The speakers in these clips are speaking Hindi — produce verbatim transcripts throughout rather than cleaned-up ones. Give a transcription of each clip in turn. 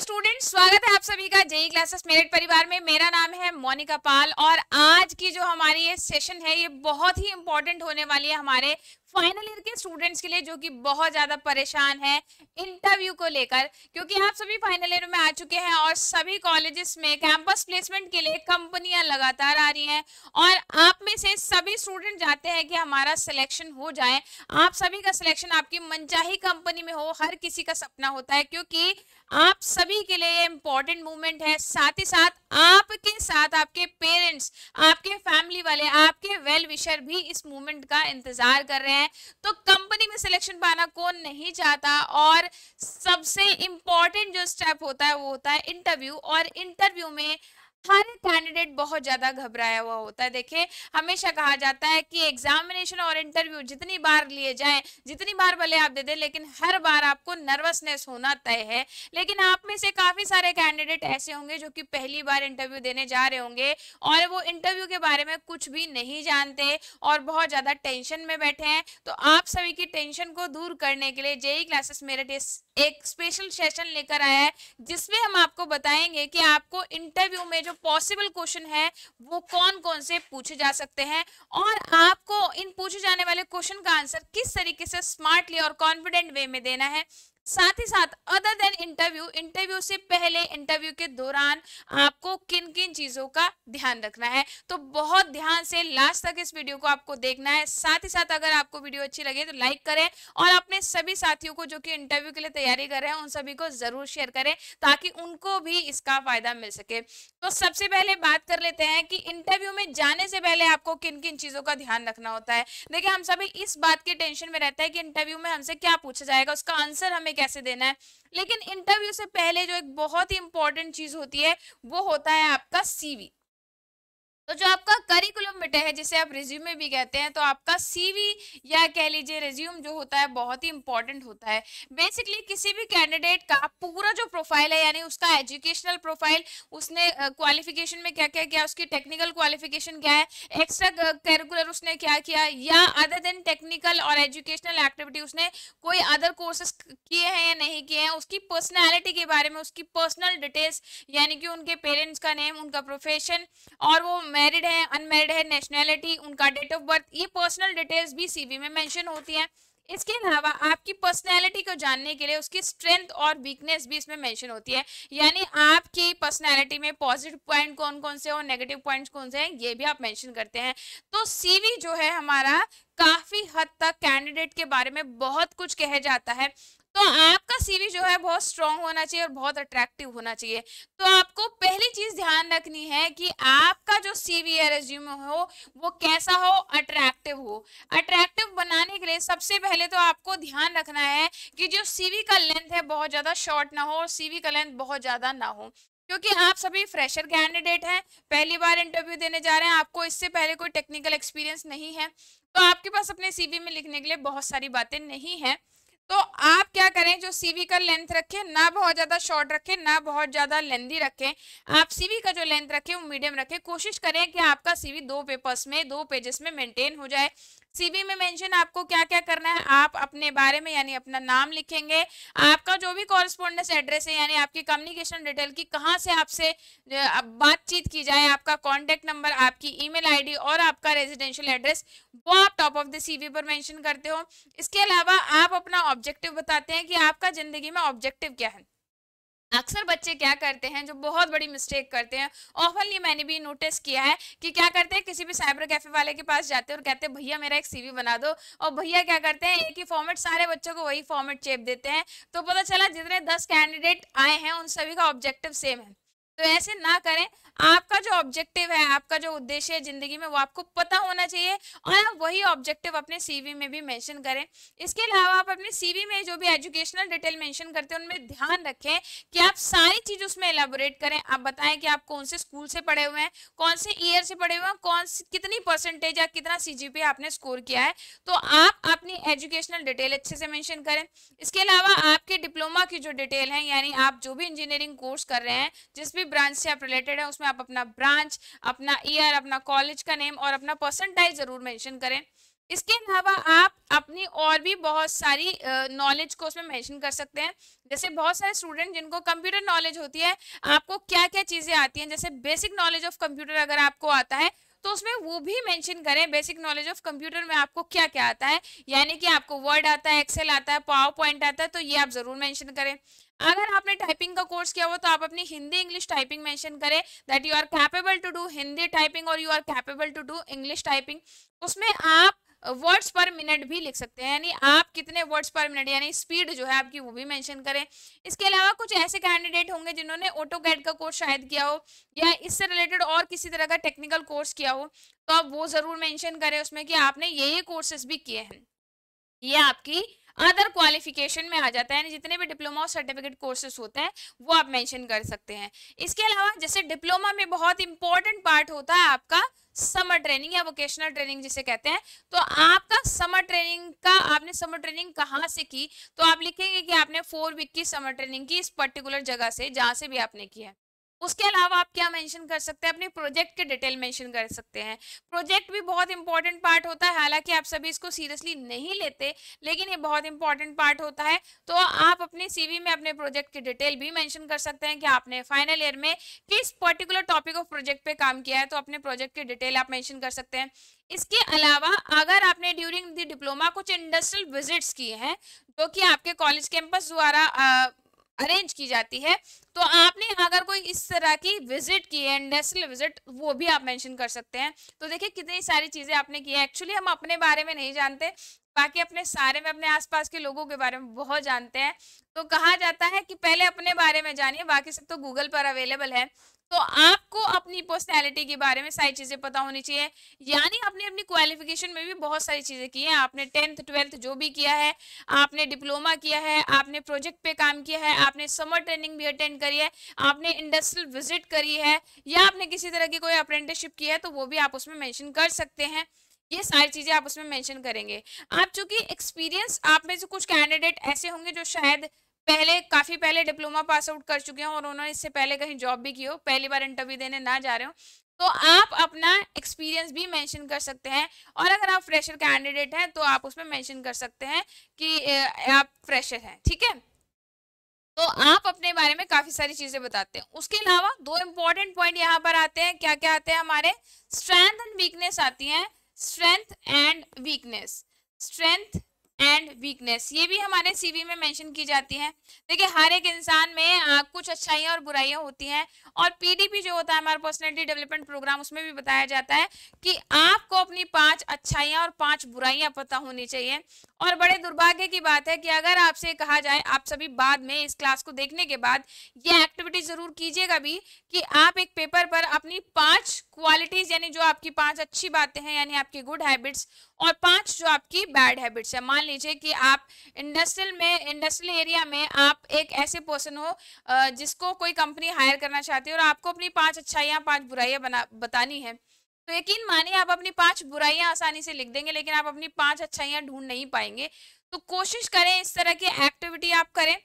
हेलो स्टूडेंट्स, स्वागत है आप सभी का जेई क्लासेस मेरिट परिवार में। मेरा नाम है मोनिका पाल और आज की जो हमारी ये सेशन है ये बहुत ही इम्पोर्टेंट होने वाली है हमारे फाइनल ईयर के स्टूडेंट्स के लिए जो कि बहुत ज़्यादा परेशान है इंटरव्यू को लेकर, क्योंकि आप सभी फाइनल ईयर में आ चुके हैं और सभी कॉलेजेस में कैंपस प्लेसमेंट के लिए कंपनियां लगातार आ रही हैं और आप में से सभी स्टूडेंट चाहते हैं कि हमारा सिलेक्शन हो जाए। आप सभी का सिलेक्शन आपकी मनचाही कंपनी में हो, हर किसी का सपना होता है, क्योंकि आप सभी के लिए इम्पोर्टेंट मूवमेंट है। साथ ही साथ आपके साथ आपके पेरेंट्स, आपके फैमिली वाले, आपके वेल विशर भी इस मूवमेंट का इंतजार कर रहे हैं। तो कंपनी में सिलेक्शन पाना कौन नहीं चाहता। और सबसे इंपॉर्टेंट जो स्टेप होता है वो होता है इंटरव्यू, और इंटरव्यू में हर कैंडिडेट बहुत ज़्यादा घबराया हुआ होता है। देखिए, हमेशा कहा जाता है कि एग्जामिनेशन और इंटरव्यू जितनी बार लिए जाए, जितनी बार भले आप दे दें, लेकिन हर बार आपको नर्वसनेस होना तय है। लेकिन आप में से काफ़ी सारे कैंडिडेट ऐसे होंगे जो कि पहली बार इंटरव्यू देने जा रहे होंगे और वो इंटरव्यू के बारे में कुछ भी नहीं जानते और बहुत ज़्यादा टेंशन में बैठे हैं। तो आप सभी की टेंशन को दूर करने के लिए जेई क्लासेस मेरिट एक स्पेशल सेशन लेकर आया है, जिसमें हम आपको बताएंगे कि आपको इंटरव्यू में जो पॉसिबल क्वेश्चन है वो कौन कौन से पूछे जा सकते हैं और आपको इन पूछे जाने वाले क्वेश्चन का आंसर किस तरीके से स्मार्टली और कॉन्फिडेंट वे में देना है। साथ ही साथ अदर देन इंटरव्यू, इंटरव्यू से पहले, इंटरव्यू के दौरान आपको किन किन चीज़ों का ध्यान रखना है। तो बहुत ध्यान से लास्ट तक इस वीडियो को आपको देखना है। साथ ही साथ अगर आपको वीडियो अच्छी लगे तो लाइक करें और अपने सभी साथियों को जो कि इंटरव्यू के लिए तैयारी कर रहे हैं उन सभी को ज़रूर शेयर करें ताकि उनको भी इसका फ़ायदा मिल सके। तो सबसे पहले बात कर लेते हैं कि इंटरव्यू में जाने से पहले आपको किन किन चीज़ों का ध्यान रखना होता है। देखिए, हम सभी इस बात के टेंशन में रहते हैं कि इंटरव्यू में हमसे क्या पूछा जाएगा, उसका आंसर हमें कैसे देना है। लेकिन इंटरव्यू से पहले जो एक बहुत ही इंपॉर्टेंट चीज होती है वो होता है आपका सीवी। तो जो आपका करिकुलम बेटा है, जिसे आप रिज्यूमे भी कहते हैं, तो आपका सीवी या कह लीजिए रिज्यूम जो होता है बहुत ही इंपॉर्टेंट होता है। बेसिकली किसी भी कैंडिडेट का पूरा जो प्रोफाइल है, यानी उसका एजुकेशनल प्रोफाइल, उसने क्वालिफिकेशन uh, में क्या क्या किया, उसकी टेक्निकल क्वालिफिकेशन क्या है, एक्स्ट्रा करिकुलर उसने क्या किया, या अदर देन टेक्निकल और एजुकेशनल एक्टिविटी उसने कोई अदर कोर्सेस किए हैं या नहीं किए हैं, उसकी पर्सनैलिटी के बारे में, उसकी पर्सनल डिटेल्स, यानी कि उनके पेरेंट्स का नेम, उनका प्रोफेशन, और वो मैरिड है, अनमैरिड है, नेशनैलिटी, उनका डेट ऑफ बर्थ, ये पर्सनल डिटेल्स भी सीवी में मेंशन होती हैं। इसके अलावा आपकी पर्सनैलिटी को जानने के लिए उसकी स्ट्रेंथ और वीकनेस भी इसमें मेंशन होती है, यानी आपकी पर्सनैलिटी में पॉजिटिव पॉइंट कौन कौन से और नेगेटिव पॉइंट्स कौन से हैं ये भी आप मेंशन करते हैं। तो सीवी जो है हमारा काफ़ी हद तक कैंडिडेट के बारे में बहुत कुछ कहा जाता है। तो आपका सीवी जो है बहुत स्ट्रॉन्ग होना चाहिए और बहुत अट्रैक्टिव होना चाहिए। तो आपको पहली चीज़ ध्यान रखनी है कि आपका जो सीवी या रिज्यूमे हो वो कैसा हो, अट्रैक्टिव हो। अट्रैक्टिव बनाने के लिए सबसे पहले तो आपको ध्यान रखना है कि जो सीवी का लेंथ है बहुत ज़्यादा शॉर्ट ना हो और सीवी का लेंथ बहुत ज़्यादा ना हो, क्योंकि आप सभी फ्रेशर कैंडिडेट हैं, पहली बार इंटरव्यू देने जा रहे हैं, आपको इससे पहले कोई टेक्निकल एक्सपीरियंस नहीं है, तो आपके पास अपने सीवी में लिखने के लिए बहुत सारी बातें नहीं हैं। तो आप क्या करें, जो सीवी का लेंथ रखें ना बहुत ज़्यादा शॉर्ट रखें ना बहुत ज़्यादा लेंथी रखें, आप सीवी का जो लेंथ रखें वो मीडियम रखें। कोशिश करें कि आपका सीवी दो पेपर्स में, दो पेजेस में मेंटेन हो जाए। सीवी में मेंशन आपको क्या क्या करना है, आप अपने बारे में यानी अपना नाम लिखेंगे, आपका जो भी कॉरेस्पॉन्डेंस एड्रेस है, यानी आपकी कम्युनिकेशन डिटेल की कहाँ से आपसे बातचीत की जाए, आपका कॉन्टैक्ट नंबर, आपकी ईमेल आईडी और आपका रेजिडेंशियल एड्रेस, वो आप टॉप ऑफ द सीवी पर मेंशन करते हो। इसके अलावा आप अपना ऑब्जेक्टिव बताते हैं कि आपका ज़िंदगी में ऑब्जेक्टिव क्या है। अक्सर बच्चे क्या करते हैं, जो बहुत बड़ी मिस्टेक करते हैं, ऑफनली मैंने भी नोटिस किया है कि क्या करते हैं, किसी भी साइबर कैफे वाले के पास जाते हैं और कहते हैं भैया मेरा एक सीवी बना दो, और भैया क्या करते हैं एक ही फॉर्मेट, सारे बच्चों को वही फॉर्मेट चेप देते हैं। तो पता चला जितने दस कैंडिडेट आए हैं उन सभी का ऑब्जेक्टिव सेम है। तो ऐसे ना करें, आपका जो ऑब्जेक्टिव है, आपका जो उद्देश्य है जिंदगी में, वो आपको पता होना चाहिए और आप वही ऑब्जेक्टिव अपने सीवी में भी मेंशन करें। इसके अलावा आप अपने सीवी में जो भी एजुकेशनल डिटेल मेंशन करते हैं उनमें ध्यान रखें कि आप सारी चीज़ उसमें एलाबोरेट करें। आप बताएं कि आप कौन से स्कूल से पढ़े हुए हैं, कौन से ईयर से पढ़े हुए हैं, कौन सी कितनी परसेंटेज या कितना सी जी पी आपने स्कोर किया है, तो आप अपनी एजुकेशनल डिटेल अच्छे से मैंशन करें। इसके अलावा आपके डिप्लोमा की जो डिटेल है, यानी आप जो भी इंजीनियरिंग कोर्स कर रहे हैं, जिस भी ब्रांच से आप रिलेटेड है, उसमें आप अपना ब्रांच, अपना ईयर, अपना कॉलेज का नेम और अपना परसेंटाइज जरूर मेंशन करें। इसके अलावा आप अपनी और भी बहुत सारी नॉलेज को उसमें मेंशन कर सकते हैं। जैसे बहुत सारे स्टूडेंट जिनको कंप्यूटर नॉलेज होती है, आपको क्या क्या चीज़ें आती हैं, जैसे बेसिक नॉलेज ऑफ कंप्यूटर अगर आपको आता है तो उसमें वो भी मेंशन करें, बेसिक नॉलेज ऑफ कंप्यूटर में आपको क्या क्या आता है, यानी कि आपको वर्ड आता है, एक्सेल आता है, पावर पॉइंट आता है, तो ये आप ज़रूर मेंशन करें। अगर आपने टाइपिंग का कोर्स किया हो तो आप अपनी हिंदी इंग्लिश टाइपिंग मेंशन करें, that you are capable to do Hindi typing और you are capable to do English typing. उसमें आप वर्ड्स पर मिनट भी लिख सकते हैं, यानी आप कितने वर्ड्स पर मिनट यानी स्पीड जो है आपकी वो भी मेंशन करें। इसके अलावा कुछ ऐसे कैंडिडेट होंगे जिन्होंने ऑटोकैड का कोर्स शायद किया हो या इससे रिलेटेड और किसी तरह का टेक्निकल कोर्स किया हो, तो आप वो ज़रूर मेंशन करें उसमें कि आपने ये ये कोर्सेज भी किए हैं। ये आपकी अदर क्वालिफिकेशन में आ जाता है, यानी जितने भी डिप्लोमा और सर्टिफिकेट कोर्सेज होते हैं वो आप मेंशन कर सकते हैं। इसके अलावा जैसे डिप्लोमा में बहुत इंपॉर्टेंट पार्ट होता है आपका समर ट्रेनिंग या वोकेशनल ट्रेनिंग जिसे कहते हैं, तो आपका समर ट्रेनिंग का आपने समर ट्रेनिंग कहाँ से की, तो आप लिखेंगे कि आपने फोर वीक की समर ट्रेनिंग की इस पर्टिकुलर जगह से, जहाँ से भी आपने की है। उसके अलावा आप क्या मेंशन कर सकते हैं, अपने प्रोजेक्ट के डिटेल मेंशन कर सकते हैं। प्रोजेक्ट भी बहुत इंपॉर्टेंट पार्ट होता है, हालांकि आप सभी इसको सीरियसली नहीं लेते, लेकिन ये बहुत इंपॉर्टेंट पार्ट होता है। तो आप अपने सीवी में अपने प्रोजेक्ट की डिटेल भी मेंशन कर सकते हैं कि आपने फाइनल ईयर में किस पर्टिकुलर टॉपिक ऑफ प्रोजेक्ट पे काम किया है, तो अपने प्रोजेक्ट की डिटेल आप मेंशन कर सकते हैं। इसके अलावा अगर आपने ड्यूरिंग द डिप्लोमा कुछ इंडस्ट्रियल विजिट्स किए हैं जो कि आपके कॉलेज कैंपस द्वारा अरेंज की जाती है, तो आपने अगर कोई इस तरह की विजिट की है, इंडस्ट्रियल विजिट, वो भी आप मेंशन कर सकते हैं। तो देखिए कितनी सारी चीज़ें आपने की है। एक्चुअली हम अपने बारे में नहीं जानते, बाकी अपने सारे में अपने आसपास के लोगों के बारे में बहुत जानते हैं। तो कहा जाता है कि पहले अपने बारे में जानिए, बाकी सब तो गूगल पर अवेलेबल है। तो आपको अपनी पर्सनैलिटी के बारे में सारी चीज़ें पता होनी चाहिए, यानी आपने अपनी क्वालिफिकेशन में भी बहुत सारी चीज़ें की हैं। आपने टेंथ ट्वेल्थ जो भी किया है, आपने डिप्लोमा किया है, आपने प्रोजेक्ट पे काम किया है, आपने समर ट्रेनिंग भी अटेंड करी है, आपने इंडस्ट्रियल विजिट करी है, या आपने किसी तरह की कोई अप्रेंटिसशिप की है, तो वो भी आप उसमें मेंशन कर सकते हैं। ये सारी चीज़ें आप उसमें मेंशन करेंगे। आप चूँकि एक्सपीरियंस, आप में से कुछ कैंडिडेट ऐसे होंगे जो शायद पहले काफ़ी पहले डिप्लोमा पास आउट कर चुके हों और उन्होंने इससे पहले कहीं जॉब भी की हो, पहली बार इंटरव्यू देने ना जा रहे हो, तो आप अपना एक्सपीरियंस भी मेंशन कर सकते हैं। और अगर आप फ्रेशर कैंडिडेट हैं तो आप उसमें मेंशन कर सकते हैं कि आप फ्रेशर हैं, ठीक है। तो आप अपने बारे में काफ़ी सारी चीज़ें बताते हैं। उसके अलावा दो इम्पॉर्टेंट पॉइंट यहाँ पर आते हैं। क्या क्या आते हैं हमारे? स्ट्रेंथ एंड वीकनेस आती हैं, strength and weakness, strength and weakness, ये भी हमारे सीवी में मेंशन की जाती है। देखिए हर एक इंसान में आ, कुछ अच्छाइयाँ और बुराइयाँ होती हैं, और पीडीपी जो होता है हमारा पर्सनैलिटी डेवलपमेंट प्रोग्राम, उसमें भी बताया जाता है कि आपको अपनी पांच अच्छाइयाँ और पांच बुराइयाँ पता होनी चाहिए। और बड़े दुर्भाग्य की बात है कि अगर आपसे कहा जाए, आप सभी बाद में इस क्लास को देखने के बाद ये एक्टिविटी ज़रूर कीजिएगा भी, कि आप एक पेपर पर अपनी पाँच क्वालिटीज़ यानी जो आपकी पाँच अच्छी बातें हैं यानी आपकी गुड हैबिट्स, और पाँच जो आपकी बैड हैबिट्स है। मान लीजिए कि आप इंडस्ट्रियल में, इंडस्ट्रियल एरिया में आप एक ऐसे पर्सन हो जिसको कोई कंपनी हायर करना चाहती है, और आपको अपनी पाँच अच्छाइयाँ पाँच बुराइयाँ बना बतानी है, तो यकीन मानिए आप अपनी पाँच बुराइयाँ आसानी से लिख देंगे, लेकिन आप अपनी पाँच अच्छाइयाँ ढूंढ नहीं पाएंगे। तो कोशिश करें इस तरह की एक्टिविटी आप करें,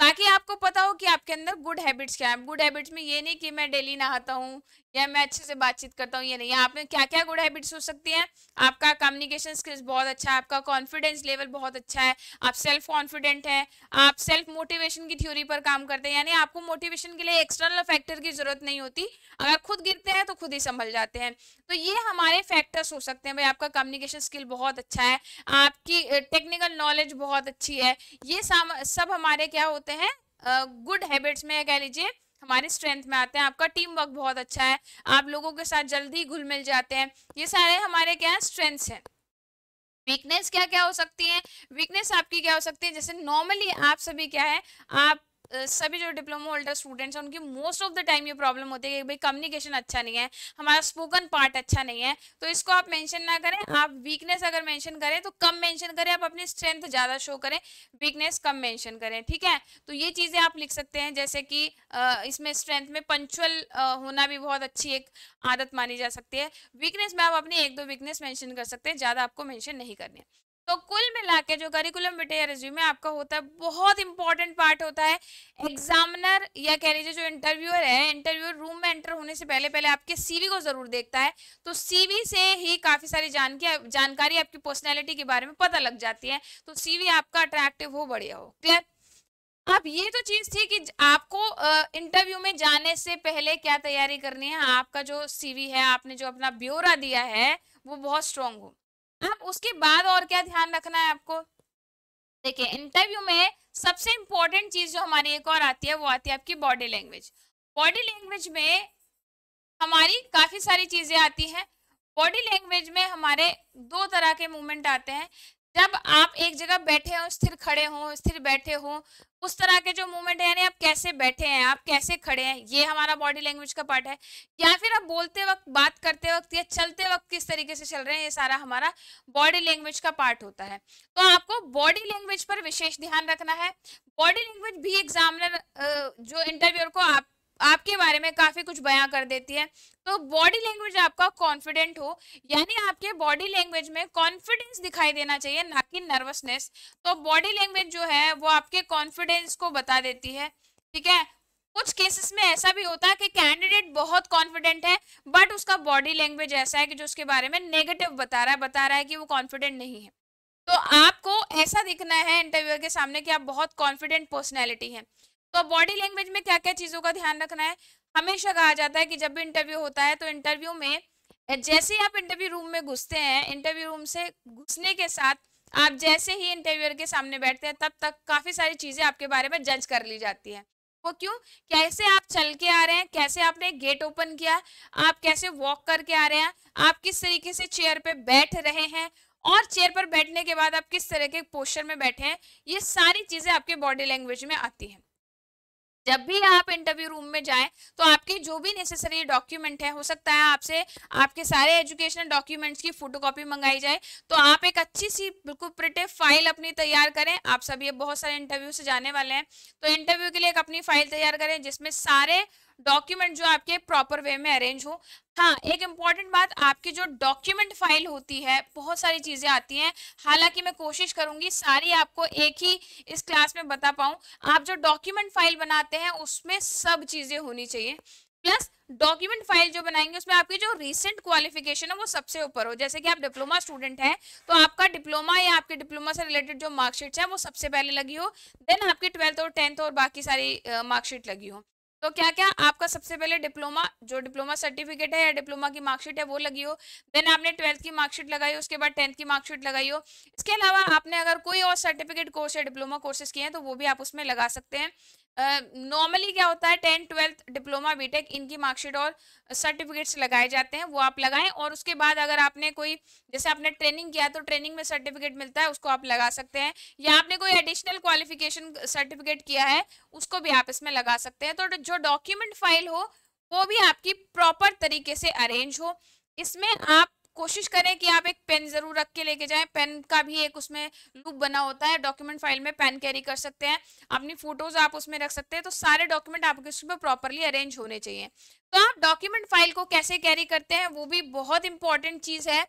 ताकि आपको पता हो कि आपके अंदर गुड हैबिट्स क्या है। गुड हैबिट्स में ये नहीं कि मैं डेली नहाता हूँ या मैं अच्छे से बातचीत करता हूँ, ये नहीं। आप में क्या क्या गुड हैबिट्स हो सकती हैं? आपका कम्युनिकेशन स्किल्स बहुत अच्छा है, आपका कॉन्फिडेंस लेवल बहुत अच्छा है, आप सेल्फ कॉन्फिडेंट हैं, आप सेल्फ मोटिवेशन की थ्योरी पर काम करते हैं, यानी आपको मोटिवेशन के लिए एक्सटर्नल फैक्टर की जरूरत नहीं होती, अगर खुद गिरते हैं तो खुद ही संभल जाते हैं। तो ये हमारे फैक्टर्स हो सकते हैं। भाई आपका कम्युनिकेशन स्किल बहुत अच्छा है, आपकी टेक्निकल नॉलेज बहुत अच्छी है, ये सब हमारे क्या होते हैं गुड हैबिट्स में, कह लीजिए हमारे स्ट्रेंथ में आते हैं। आपका टीम वर्क बहुत अच्छा है, आप लोगों के साथ जल्दी घुल मिल जाते हैं, ये सारे हमारे क्या हैं स्ट्रेंथ्स हैं। वीकनेस क्या क्या हो सकती है? वीकनेस आपकी क्या हो सकती है? जैसे नॉर्मली आप सभी क्या है, आप सभी जो डिप्लोमा होल्डर स्टूडेंट्स हैं उनकी मोस्ट ऑफ द टाइम ये प्रॉब्लम होती है कि भाई कम्युनिकेशन अच्छा नहीं है, हमारा स्पोकन पार्ट अच्छा नहीं है, तो इसको आप मेंशन ना करें। आप वीकनेस अगर मेंशन करें तो कम मेंशन करें, आप अपनी स्ट्रेंथ ज़्यादा शो करें, वीकनेस कम मेंशन करें, ठीक है। तो ये चीज़ें आप लिख सकते हैं। जैसे कि इसमें स्ट्रेंथ में पंचुअल होना भी बहुत अच्छी एक आदत मानी जा सकती है। वीकनेस में आप अपनी एक दो वीकनेस मैंशन कर सकते हैं, ज़्यादा आपको मैंशन नहीं करनी है। तो कुल मिला के जो करिकुलम बेटे या रिज्यूमे आपका होता है बहुत इंपॉर्टेंट पार्ट होता है। एग्जामिनर या कह लीजिए जो इंटरव्यूअर है, इंटरव्यूअर रूम में एंटर होने से पहले पहले आपके सीवी को जरूर देखता है, तो सीवी से ही काफी सारी जानकारी आपकी पर्सनैलिटी के बारे में पता लग जाती है। तो सीवी आपका अट्रैक्टिव हो, बढ़िया हो, क्लियर। अब ये तो चीज थी कि आपको इंटरव्यू में जाने से पहले क्या तैयारी करनी है, आपका जो सीवी है, आपने जो अपना ब्यौरा दिया है वो बहुत स्ट्रॉन्ग हो। अब उसके बाद और क्या ध्यान रखना है आपको, देखिए इंटरव्यू में सबसे इंपॉर्टेंट चीज जो हमारी एक और आती है वो आती है आपकी बॉडी लैंग्वेज। बॉडी लैंग्वेज में हमारी काफी सारी चीजें आती हैं। बॉडी लैंग्वेज में हमारे दो तरह के मूवमेंट आते हैं, जब आप एक जगह बैठे हो, स्थिर खड़े हो, स्थिर बैठे हो, उस तरह के जो मूवमेंट है, यानी आप कैसे बैठे हैं, आप कैसे खड़े हैं, ये हमारा बॉडी लैंग्वेज का पार्ट है। या फिर आप बोलते वक्त, बात करते वक्त या चलते वक्त किस तरीके से चल रहे हैं, ये सारा हमारा बॉडी लैंग्वेज का पार्ट होता है। तो आपको बॉडी लैंग्वेज पर विशेष ध्यान रखना है। बॉडी लैंग्वेज भी एग्जामिनर जो इंटरव्यूअर को आप आपके बारे में काफी कुछ बयां कर देती है। तो बॉडी लैंग्वेज आपका कॉन्फिडेंट हो, यानी आपके बॉडी लैंग्वेज में कॉन्फिडेंस दिखाई देना चाहिए, ना कि नर्वसनेस। तो बॉडी लैंग्वेज जो है वो आपके कॉन्फिडेंस को बता देती है, ठीक है। कुछ केसेस में ऐसा भी होता है कि कैंडिडेट बहुत कॉन्फिडेंट है बट उसका बॉडी लैंग्वेज ऐसा है कि जो उसके बारे में नेगेटिव बता रहा है बता रहा है कि वो कॉन्फिडेंट नहीं है। तो आपको ऐसा दिखना है इंटरव्यूअर के सामने कि आप बहुत कॉन्फिडेंट पर्सनैलिटी है। तो बॉडी लैंग्वेज में क्या क्या चीज़ों का ध्यान रखना है, हमेशा कहा जाता है कि जब भी इंटरव्यू होता है तो इंटरव्यू में जैसे ही आप इंटरव्यू रूम में घुसते हैं, इंटरव्यू रूम से घुसने के साथ आप जैसे ही इंटरव्यूअर के सामने बैठते हैं, तब तक काफ़ी सारी चीज़ें आपके बारे में जज कर ली जाती हैं। वो क्यों, कैसे आप चल के आ रहे हैं, कैसे आपने गेट ओपन किया, आप कैसे वॉक करके आ रहे हैं, आप किस तरीके से चेयर पर बैठ रहे हैं, और चेयर पर बैठने के बाद आप किस तरह के पोस्चर में बैठे हैं, ये सारी चीज़ें आपके बॉडी लैंग्वेज में आती हैं। जब भी आप इंटरव्यू रूम में जाएं तो आपके जो भी नेसेसरी डॉक्यूमेंट है, हो सकता है आपसे आपके सारे एजुकेशनल डॉक्यूमेंट्स की फोटोकॉपी मंगाई जाए, तो आप एक अच्छी सी बिल्कुल प्रिटेव फाइल अपनी तैयार करें। आप सब ये बहुत सारे इंटरव्यू से जाने वाले हैं, तो इंटरव्यू के लिए एक अपनी फाइल तैयार करें जिसमें सारे डॉक्यूमेंट जो आपके प्रॉपर वे में अरेंज हो। हाँ, एक इम्पॉर्टेंट बात, आपकी जो डॉक्यूमेंट फाइल होती है, बहुत सारी चीज़ें आती हैं, हालांकि मैं कोशिश करूंगी सारी आपको एक ही इस क्लास में बता पाऊँ। आप जो डॉक्यूमेंट फाइल बनाते हैं उसमें सब चीज़ें होनी चाहिए। प्लस डॉक्यूमेंट फाइल जो बनाएंगे उसमें आपकी जो रीसेंट क्वालिफिकेशन है वो सबसे ऊपर हो। जैसे कि आप डिप्लोमा स्टूडेंट हैं तो आपका डिप्लोमा या आपके डिप्लोमा से रिलेटेड जो मार्कशीट्स हैं वो सबसे पहले लगी हो, देन आपकी ट्वेल्थ और टेंथ और बाकी सारी मार्कशीट लगी हो। तो क्या क्या आपका सबसे पहले डिप्लोमा, जो डिप्लोमा सर्टिफिकेट है या डिप्लोमा की मार्कशीट है वो लगी हो, देन आपने ट्वेल्थ की मार्कशीट लगाई हो, उसके बाद टेंथ की मार्कशीट लगाई हो। इसके अलावा आपने अगर कोई और सर्टिफिकेट कोर्स या डिप्लोमा कोर्सेज किए हैं तो वो भी आप उसमें लगा सकते हैं। नॉर्मली uh, क्या होता है, टेंथ, ट्वेल्थ, डिप्लोमा, बीटेक, इनकी मार्कशीट और सर्टिफिकेट्स लगाए जाते हैं, वो आप लगाएं। और उसके बाद अगर आपने कोई, जैसे आपने ट्रेनिंग किया तो ट्रेनिंग में सर्टिफिकेट मिलता है, उसको आप लगा सकते हैं, या आपने कोई एडिशनल क्वालिफिकेशन सर्टिफिकेट किया है उसको भी आप इसमें लगा सकते हैं। तो जो डॉक्यूमेंट फाइल हो वो भी आपकी प्रॉपर तरीके से अरेंज हो। इसमें आप कोशिश करें कि आप एक पेन जरूर रख के लेके जाएं, पेन का भी एक उसमें लूप बना होता है, डॉक्यूमेंट फाइल में पेन कैरी कर सकते हैं, अपनी फोटोज आप उसमें रख सकते हैं। तो सारे डॉक्यूमेंट आपके उसमें प्रॉपरली अरेंज होने चाहिए। तो आप डॉक्यूमेंट फाइल को कैसे कैरी करते हैं वो भी बहुत इंपॉर्टेंट चीज है।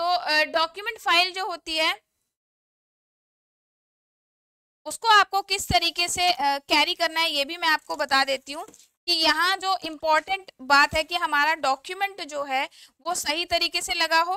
तो डॉक्यूमेंट फाइल जो होती है उसको आपको किस तरीके से कैरी करना है ये भी मैं आपको बता देती हूँ कि यहाँ जो इम्पोर्टेंट बात है कि हमारा डॉक्यूमेंट जो है वो सही तरीके से लगा हो।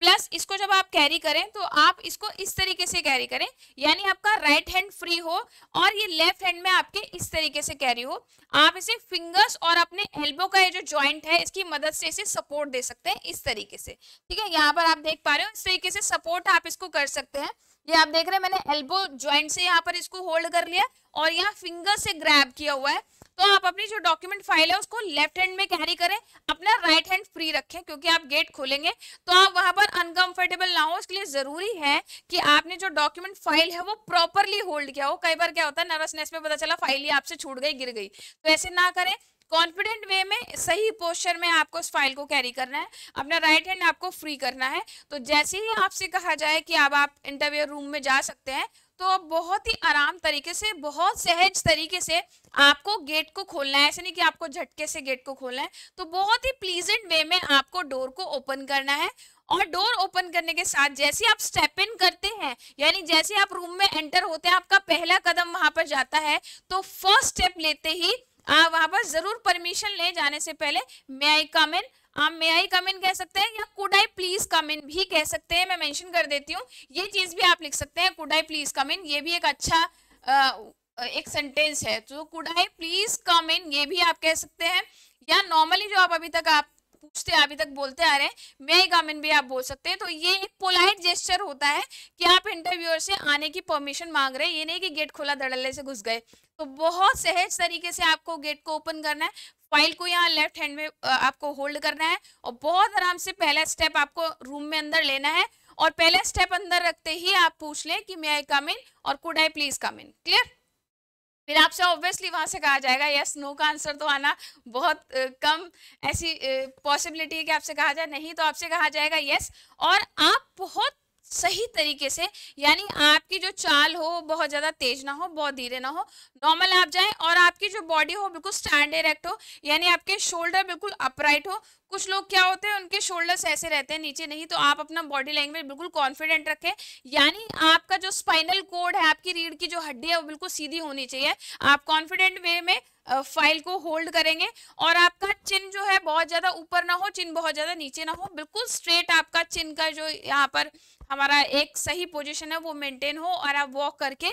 प्लस इसको जब आप कैरी करें तो आप इसको इस तरीके से कैरी करें, यानी आपका राइट हैंड फ्री हो और ये लेफ्ट हैंड में आपके इस तरीके से कैरी हो। आप इसे फिंगर्स और अपने एल्बो का ये जो जॉइंट है इसकी मदद से इसे सपोर्ट दे सकते हैं, इस तरीके से, ठीक है। यहाँ पर आप देख पा रहे हो, इस तरीके से सपोर्ट आप इसको कर सकते हैं। ये आप देख रहे हैं, मैंने एल्बो ज्वाइंट से यहाँ पर इसको होल्ड कर लिया और यहाँ फिंगर से ग्रैब किया हुआ है। तो आप अपनी जो डॉक्यूमेंट फाइल है उसको लेफ्ट हैंड में कैरी करें, अपना राइट हैंड फ्री रखें, क्योंकि आप गेट खोलेंगे तो आप वहां पर अनकंफर्टेबल ना हो। इसके लिए जरूरी है कि आपने जो डॉक्यूमेंट फाइल है वो प्रॉपरली होल्ड किया हो। कई बार क्या होता है, नर्वसनेस में पता चला फाइल ही आपसे छूट गई, गिर गई, तो ऐसे ना करें। कॉन्फिडेंट वे में, सही पोस्चर में आपको उस फाइल को कैरी करना है, अपना राइट हैंड आपको फ्री करना है। तो जैसे ही आपसे कहा जाए कि अब आप इंटरव्यू रूम में जा सकते हैं तो आप बहुत ही आराम तरीके से, बहुत सहज तरीके से आपको गेट को खोलना है। ऐसे नहीं कि आपको झटके से गेट को खोलना है, तो बहुत ही प्लीजेंट वे में आपको डोर को ओपन करना है और डोर ओपन करने के साथ जैसे आप स्टेप इन करते हैं, यानी जैसे आप रूम में एंटर होते हैं, आपका पहला कदम वहां पर जाता है, तो फर्स्ट स्टेप लेते ही आप वहां पर जरूर परमिशन ले जाने से पहले मे आई कम इन, आप मे आई कम इन कह सकते हैं या कुड आई प्लीज कम इन भी कह सकते हैं। मैं मेंशन कर देती हूँ, ये चीज भी आप लिख सकते हैं, कुड आई प्लीज कम इन, ये भी एक अच्छा आ, एक सेंटेंस है। तो कुड आई प्लीज कम इन ये भी आप कह सकते हैं, या नॉर्मली जो आप अभी तक आप पूछते अभी तक बोलते आ रहे हैं मे आई कम इन भी आप बोल सकते हैं। तो ये एक पोलाइट जेस्चर होता है कि आप इंटरव्यूअर से आने की परमिशन मांग रहे हैं, ये नहीं कि गेट खोला धड़ल्ले से घुस गए। तो बहुत सहज तरीके से आपको गेट को ओपन करना है, फाइल को यहाँ लेफ्ट हैंड में आपको होल्ड करना है और बहुत आराम से पहला स्टेप आपको रूम में अंदर लेना है। और पहला स्टेप अंदर रखते ही आप पूछ लें कि मे आई कम इन और could I please come in, clear. फिर आपसे ऑब्वियसली वहाँ से कहा जाएगा यस नो का आंसर तो आना बहुत कम ऐसी पॉसिबिलिटी है कि आपसे कहा जाए नहीं, तो आपसे कहा जाएगा यस। और आप बहुत सही तरीके से, यानी आपकी जो चाल हो बहुत ज़्यादा तेज ना हो, बहुत धीरे ना हो, नॉर्मल आप जाएं और आपकी जो बॉडी हो बिल्कुल स्टैंड इरेक्ट हो, यानी आपके शोल्डर बिल्कुल अपराइट हो। कुछ लोग क्या होते हैं उनके शोल्डर्स ऐसे रहते हैं नीचे, नहीं तो आप अपना बॉडी लैंग्वेज बिल्कुल कॉन्फिडेंट रखें, यानी आपका जो स्पाइनल कोड है, आपकी रीढ़ की जो हड्डी है वो बिल्कुल सीधी होनी चाहिए। आप कॉन्फिडेंट वे में फाइल को होल्ड करेंगे और आपका चिन जो है बहुत ज़्यादा ऊपर ना हो, चिन बहुत ज़्यादा नीचे ना हो, बिल्कुल स्ट्रेट आपका चिन का जो यहाँ पर हमारा एक सही पोजीशन है वो मेंटेन हो और आप वॉक करके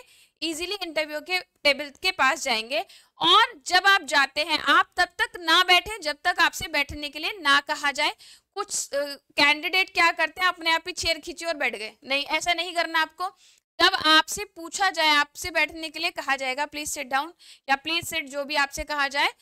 इजीली इंटरव्यू के टेबल के पास जाएंगे। और जब आप जाते हैं आप तब तक ना बैठें जब तक आपसे बैठने के लिए ना कहा जाए। कुछ कैंडिडेट uh, क्या करते हैं, अपने आप ही चेयर खींची और बैठ गए, नहीं, ऐसा नहीं करना। आपको जब आपसे पूछा जाए, आपसे बैठने के लिए कहा जाएगा प्लीज सिट डाउन या प्लीज सिट, जो भी आपसे कहा जाए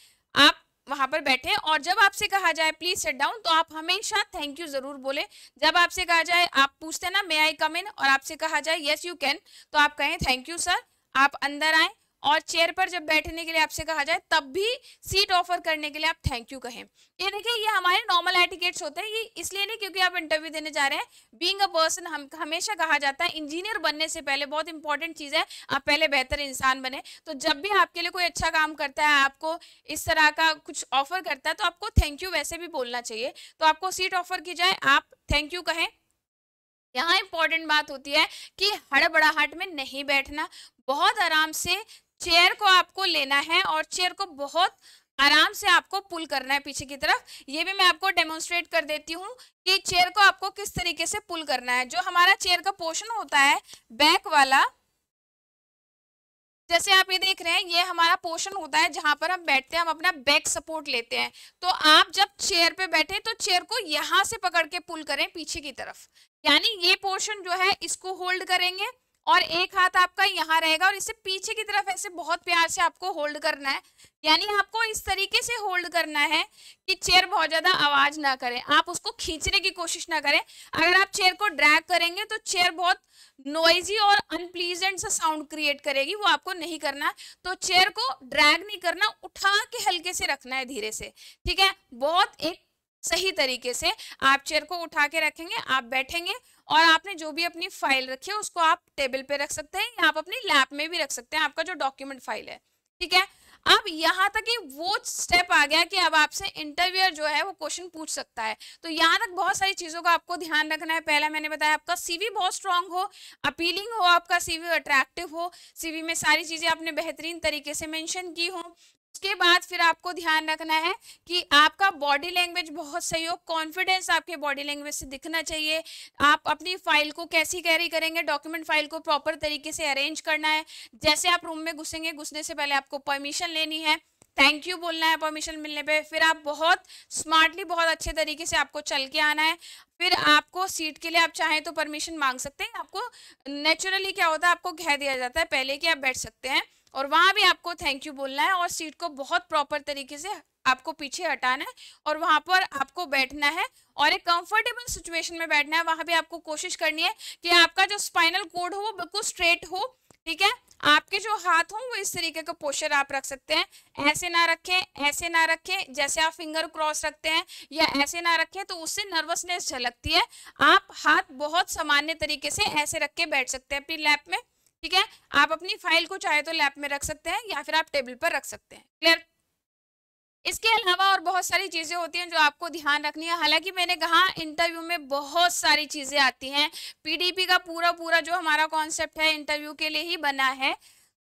आप वहाँ पर बैठे। और जब आपसे कहा जाए प्लीज सिट डाउन तो आप हमेशा थैंक यू जरूर बोले। जब आपसे कहा जाए, आप पूछते ना मे आई कम इन और आपसे कहा जाए यस यू कैन, तो आप कहें थैंक यू सर, आप अंदर आए। और चेयर पर जब बैठने के लिए आपसे कहा जाए तब भी सीट ऑफर करने के लिए आप थैंक यू कहें। ये देखिए ये हमारे नॉर्मल एटिकेट्स होते हैं, ये इसलिए नहीं क्योंकि आप इंटरव्यू देने जा रहे हैं। बीइंग अ पर्सन हम हमेशा कहा जाता है, इंजीनियर बनने से पहले बहुत इंपॉर्टेंट चीज़ है आप पहले बेहतर इंसान बने। तो जब भी आपके लिए कोई अच्छा काम करता है, आपको इस तरह का कुछ ऑफर करता है, तो आपको थैंक यू वैसे भी बोलना चाहिए। तो आपको सीट ऑफर की जाए आप थैंक यू कहें। यहाँ इंपॉर्टेंट बात होती है कि हड़बड़ाहट में नहीं बैठना, बहुत आराम से चेयर को आपको लेना है और चेयर को बहुत आराम से आपको पुल करना है पीछे की तरफ। ये भी मैं आपको डेमोन्स्ट्रेट कर देती हूँ कि चेयर को आपको किस तरीके से पुल करना है। जो हमारा चेयर का पोर्शन होता है बैक वाला, जैसे आप ये देख रहे हैं, ये हमारा पोर्शन होता है जहाँ पर हम बैठते हैं, हम अपना बैक सपोर्ट लेते हैं। तो आप जब चेयर पे बैठे तो चेयर को यहाँ से पकड़ के पुल करें पीछे की तरफ, यानी ये पोर्शन जो है इसको होल्ड करेंगे और एक हाथ आपका यहाँ रहेगा और इसे पीछे की तरफ ऐसे बहुत प्यार से आपको होल्ड करना है। यानी आपको इस तरीके से होल्ड करना है कि चेयर बहुत ज़्यादा आवाज़ ना करें, आप उसको खींचने की कोशिश ना करें। अगर आप चेयर को ड्रैग करेंगे तो चेयर बहुत नॉइजी और अनप्लीजेंट सा साउंड क्रिएट करेगी, वो आपको नहीं करना। तो चेयर को ड्रैग नहीं करना, उठा के हल्के से रखना है, धीरे से, ठीक है। बहुत एक सही तरीके से आप चेयर को उठा के रखेंगे, आप बैठेंगे और आपने जो भी अपनी फाइल रखी है उसको आप टेबल पे रख सकते हैं या आप अपनी लैप में भी रख सकते हैं, आपका जो डॉक्यूमेंट फाइल है, ठीक है। अब यहाँ तक ही वो स्टेप आ गया कि अब आपसे इंटरव्यूअर जो है वो क्वेश्चन पूछ सकता है। तो यहाँ तक बहुत सारी चीज़ों का आपको ध्यान रखना है। पहला मैंने बताया, आपका सीवी बहुत स्ट्रांग हो, अपीलिंग हो, आपका सीवी अट्रैक्टिव हो, सीवी में सारी चीज़ें आपने बेहतरीन तरीके से मैंशन की हो। उसके बाद फिर आपको ध्यान रखना है कि आपका बॉडी लैंग्वेज बहुत सही हो, कॉन्फिडेंस आपके बॉडी लैंग्वेज से दिखना चाहिए। आप अपनी फाइल को कैसी कैरी करेंगे, डॉक्यूमेंट फाइल को प्रॉपर तरीके से अरेंज करना है। जैसे आप रूम में घुसेंगे, घुसने से पहले आपको परमिशन लेनी है, थैंक यू बोलना है परमिशन मिलने पे। फिर आप बहुत स्मार्टली, बहुत अच्छे तरीके से आपको चल के आना है। फिर आपको सीट के लिए आप चाहें तो परमिशन मांग सकते हैं, आपको नेचुरली क्या होता है आपको कह दिया जाता है पहले कि आप बैठ सकते हैं, और वहाँ भी आपको थैंक यू बोलना है और सीट को बहुत प्रॉपर तरीके से आपको पीछे हटाना है और वहाँ पर आपको बैठना है और एक कंफर्टेबल सिचुएशन में बैठना है। वहाँ भी आपको कोशिश करनी है कि आपका जो स्पाइनल कोड हो वो बिल्कुल स्ट्रेट हो, ठीक है। आपके जो हाथ हो वो इस तरीके का पोस्चर आप रख सकते हैं, ऐसे ना रखें, ऐसे ना रखें, जैसे आप फिंगर क्रॉस रखते हैं या ऐसे ना रखें, तो उससे नर्वसनेस झलकती है। आप हाथ बहुत सामान्य तरीके से ऐसे रख के बैठ सकते हैं अपनी लैप में, ठीक है। आप अपनी फाइल को चाहे तो लैप में रख सकते हैं या फिर आप टेबल पर रख सकते हैं, क्लियर। इसके अलावा और बहुत सारी चीज़ें होती हैं जो आपको ध्यान रखनी है। हालांकि मैंने कहा इंटरव्यू में बहुत सारी चीज़ें आती हैं, पीडीपी का पूरा पूरा जो हमारा कॉन्सेप्ट है इंटरव्यू के लिए ही बना है,